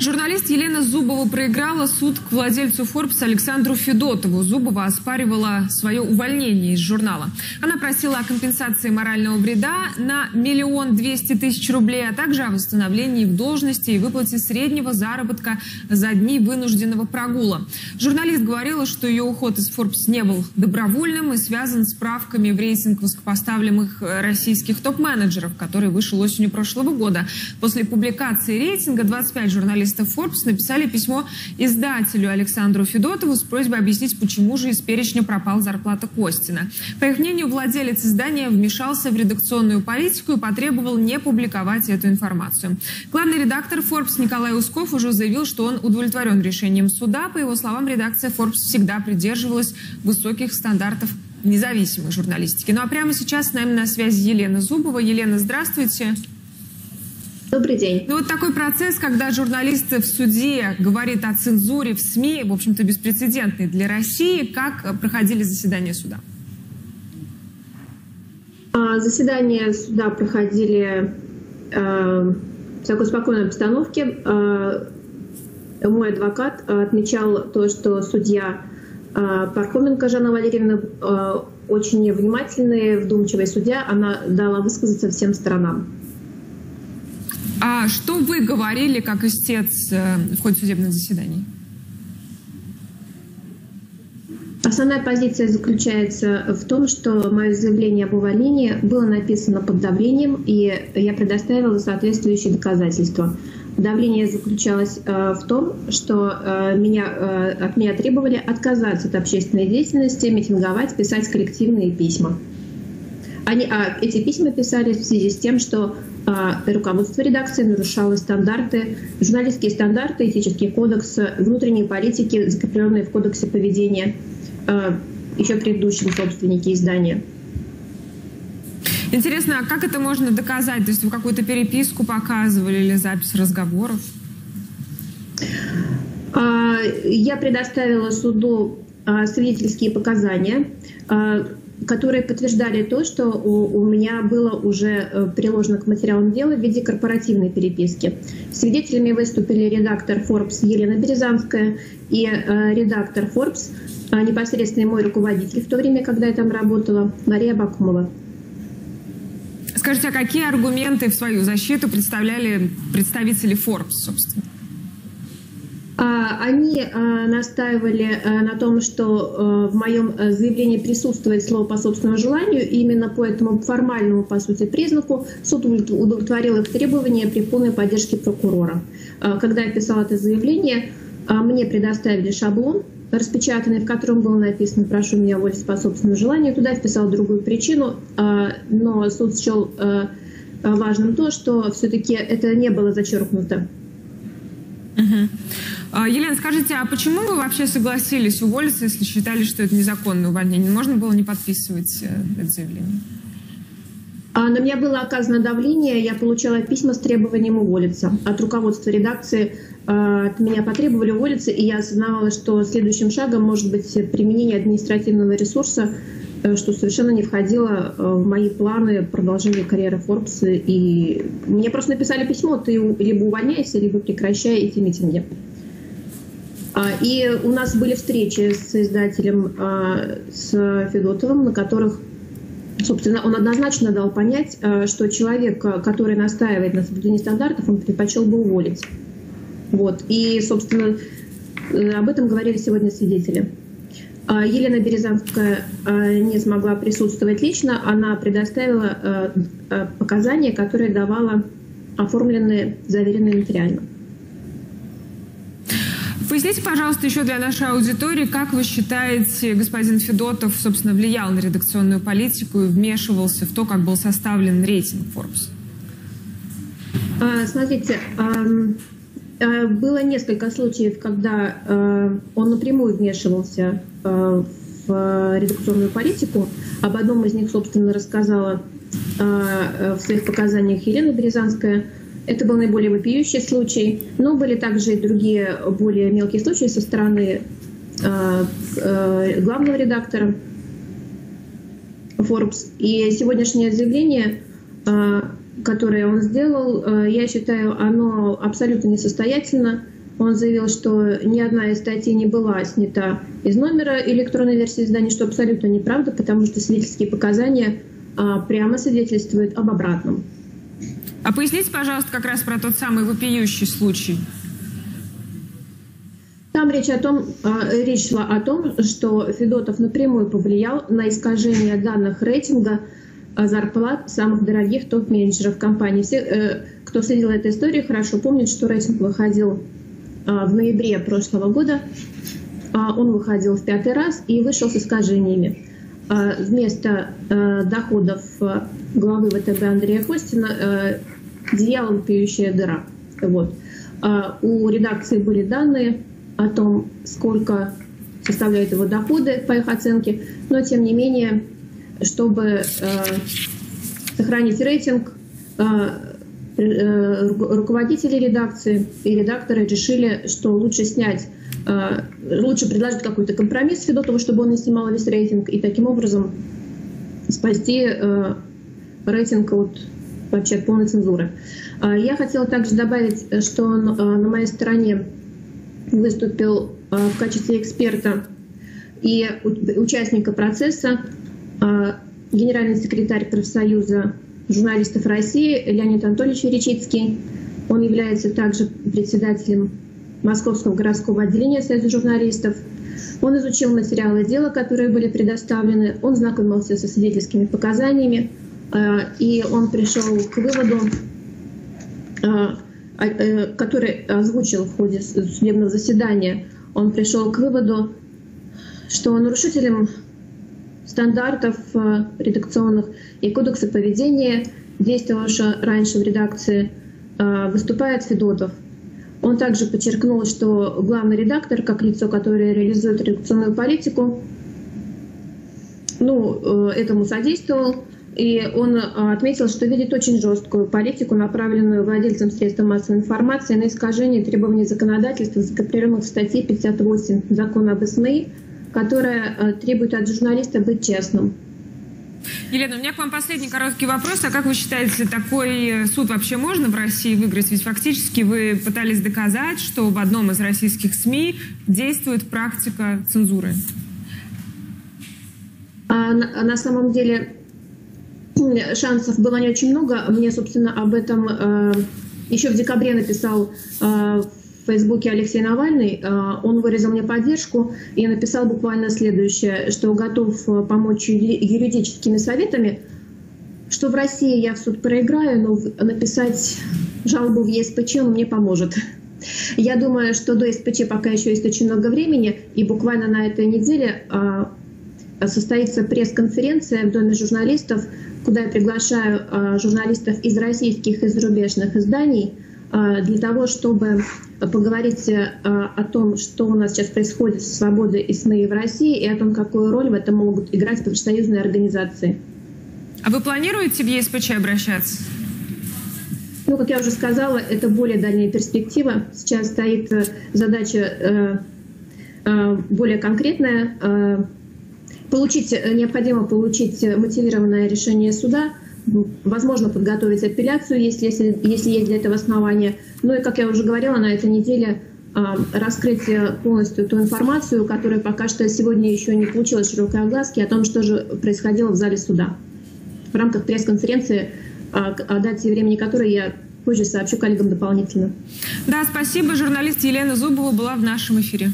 Журналист Елена Зубова проиграла суд к владельцу Forbes Александру Федотову. Зубова оспаривала свое увольнение из журнала. Она просила о компенсации морального вреда на 1 200 000 рублей, а также о восстановлении в должности и выплате среднего заработка за дни вынужденного прогула. Журналист говорила, что ее уход из Forbes не был добровольным и связан с правками в рейтинг высокопоставленных российских топ-менеджеров, который вышел осенью прошлого года. После публикации рейтинга 25 журналистов Forbes написали письмо издателю Александру Федотову с просьбой объяснить, почему же из перечня пропала зарплата Костина. По их мнению, владелец издания вмешался в редакционную политику и потребовал не публиковать эту информацию. Главный редактор Forbes Николай Усков уже заявил, что он удовлетворен решением суда. По его словам, редакция Forbes всегда придерживалась высоких стандартов независимой журналистики. Ну а прямо сейчас с нами на связи Елена Зубова. Елена, здравствуйте. Добрый день. Ну вот такой процесс, когда журналист в суде говорит о цензуре в СМИ, в общем-то, беспрецедентный для России. Как проходили заседания суда? Заседания суда проходили в такой спокойной обстановке. Мой адвокат отмечал то, что судья Пархоменко Жанна Валерьевна очень внимательная, вдумчивая судья. Она дала высказаться всем сторонам. А что вы говорили как истец в ходе судебных заседаний? Основная позиция заключается в том, что мое заявление об увольнении было написано под давлением, и я предоставила соответствующие доказательства. Давление заключалось в том, что от меня требовали отказаться от общественной деятельности, митинговать, писать коллективные письма. Эти письма писались в связи с тем, что руководство редакции нарушало стандарты, журналистские стандарты, этический кодекс, внутренние политики, закрепленные в кодексе поведения еще предыдущем собственнике издания. Интересно, а как это можно доказать? То есть вы какую-то переписку показывали или запись разговоров? Я предоставила суду свидетельские показания, которые подтверждали то, что у меня было уже приложено к материалам дела в виде корпоративной переписки. Свидетелями выступили редактор Forbes Елена Березанская и редактор Forbes, непосредственный мой руководитель в то время, когда я там работала, Мария Бакумова. Скажите, а какие аргументы в свою защиту представляли представители Forbes, собственно? Они настаивали на том, что в моем заявлении присутствует слово «по собственному желанию», и именно по этому формальному, по сути, признаку суд удовлетворил их требования при полной поддержке прокурора. Когда я писала это заявление, мне предоставили шаблон, распечатанный, в котором было написано «Прошу меня уволить по собственному желанию». Туда я вписала другую причину, но суд счел важным то, что все-таки это не было зачеркнуто. Елена, скажите, а почему вы вообще согласились уволиться, если считали, что это незаконное увольнение? Можно было не подписывать это заявление? На меня было оказано давление, я получала письма с требованием уволиться. От руководства редакции от меня потребовали уволиться, и я осознавала, что следующим шагом может быть применение административного ресурса, что совершенно не входило в мои планы продолжения карьеры Forbes. И мне просто написали письмо: ты либо увольняйся, либо прекращай эти митинги. И у нас были встречи с издателем, с Федотовым, на которых, собственно, он однозначно дал понять, что человек, который настаивает на соблюдении стандартов, он предпочел бы уволить. Вот. И, собственно, об этом говорили сегодня свидетели. Елена Березанская не смогла присутствовать лично, она предоставила показания, которые давала оформленные, заверенные материально. Поясните, пожалуйста, еще для нашей аудитории, как вы считаете, господин Федотов, собственно, влиял на редакционную политику и вмешивался в то, как был составлен рейтинг Forbes? Смотрите, было несколько случаев, когда он напрямую вмешивался в редакционную политику. Об одном из них, собственно, рассказала в своих показаниях Елена Березанская. Это был наиболее вопиющий случай, но были также и другие более мелкие случаи со стороны главного редактора Forbes. И сегодняшнее заявление которое он сделал, я считаю, оно абсолютно несостоятельно. Он заявил, что ни одна из статей не была снята из номера электронной версии издания, что абсолютно неправда, потому что свидетельские показания прямо свидетельствуют об обратном. А поясните, пожалуйста, как раз про тот самый вопиющий случай. Там речь шла о том, что Федотов напрямую повлиял на искажение данных рейтинга зарплат самых дорогих топ-менеджеров компании. Все, кто следил этой истории, хорошо помнит, что рейтинг выходил в ноябре прошлого года. Он выходил в 5-й раз и вышел с искажениями. Вместо доходов главы ВТБ Андрея Костина зияла вопиющая дыра. Вот. У редакции были данные о том, сколько составляют его доходы, по их оценке, но тем не менее, чтобы сохранить рейтинг, руководители редакции и редакторы решили, что лучше снять, лучше предложить какой-то компромисс Федотову, чтобы он не снимал весь рейтинг, и таким образом спасти рейтинг от вообще полной цензуры. Я хотела также добавить, что на моей стороне выступил в качестве эксперта и участника процесса генеральный секретарь Профсоюза журналистов России Леонид Анатольевич Ричицкий. Он является также председателем Московского городского отделения Союза журналистов. Он изучил материалы дела, которые были предоставлены, он знакомился со свидетельскими показаниями, и он пришел к выводу, который озвучил в ходе судебного заседания, он пришел к выводу, что нарушителем стандартов редакционных и кодекса поведения, действовавшего раньше в редакции, выступает Федотов. Он также подчеркнул, что главный редактор, как лицо, которое реализует редакционную политику, этому содействовал. И он отметил, что видит очень жесткую политику, направленную владельцам средств массовой информации на искажение требований законодательства, закрепленных в статье 58 закона об СМИ, которая требует от журналиста быть честным. Елена, у меня к вам последний короткий вопрос. А как вы считаете, такой суд вообще можно в России выиграть? Ведь фактически вы пытались доказать, что в одном из российских СМИ действует практика цензуры. На самом деле шансов было не очень много. Мне, собственно, об этом еще в декабре написал в Фейсбуке Алексей Навальный. Он выразил мне поддержку и написал буквально следующее, что готов помочь юридическими советами, что в России я в суд проиграю, но написать жалобу в ЕСПЧ он мне поможет. Я думаю, что до ЕСПЧ пока еще есть очень много времени, и буквально на этой неделе состоится пресс-конференция в Доме журналистов, куда я приглашаю журналистов из российских и зарубежных изданий для того, чтобы поговорить о том, что у нас сейчас происходит со свободой и СМИ в России, и о том, какую роль в этом могут играть профсоюзные организации. А вы планируете в ЕСПЧ обращаться? Ну, как я уже сказала, это более дальняя перспектива. Сейчас стоит задача более конкретная – необходимо получить мотивированное решение суда, возможно, подготовить апелляцию, если есть для этого основания. Ну и, как я уже говорила, на этой неделе раскрыть полностью ту информацию, которая пока что сегодня еще не получила широкой огласки, о том, что же происходило в зале суда. В рамках пресс-конференции, о дате и времени которой я позже сообщу коллегам дополнительно. Да, спасибо. Журналист Елена Зубова была в нашем эфире.